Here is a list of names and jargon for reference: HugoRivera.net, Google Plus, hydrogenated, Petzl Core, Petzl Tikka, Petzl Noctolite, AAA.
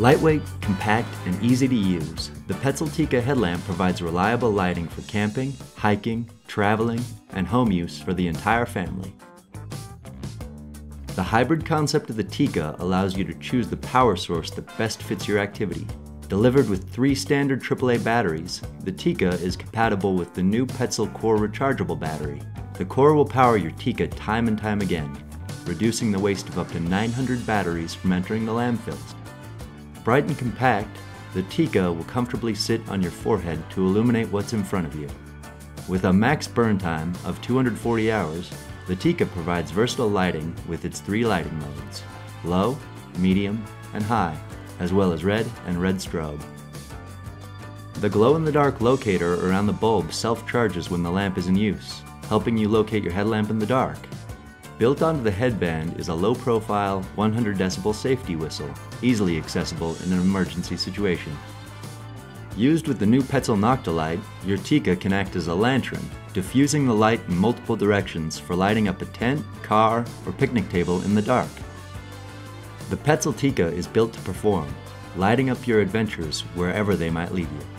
Lightweight, compact, and easy to use, the Petzl Tikka headlamp provides reliable lighting for camping, hiking, traveling, and home use for the entire family. The hybrid concept of the Tikka allows you to choose the power source that best fits your activity. Delivered with 3 standard AAA batteries, the Tikka is compatible with the new Petzl Core rechargeable battery. The Core will power your Tikka time and time again, reducing the waste of up to 900 batteries from entering the landfills. Bright and compact, the Tikka will comfortably sit on your forehead to illuminate what's in front of you. With a max burn time of 240 hours, the Tikka provides versatile lighting with its 3 lighting modes: low, medium, and high, as well as red and red strobe. The glow-in-the-dark locator around the bulb self-charges when the lamp is in use, helping you locate your headlamp in the dark. Built onto the headband is a low-profile 100 dB safety whistle, easily accessible in an emergency situation. Used with the new Petzl Noctolite, your Tikka can act as a lantern, diffusing the light in multiple directions for lighting up a tent, car, or picnic table in the dark. The Petzl Tikka is built to perform, lighting up your adventures wherever they might lead you.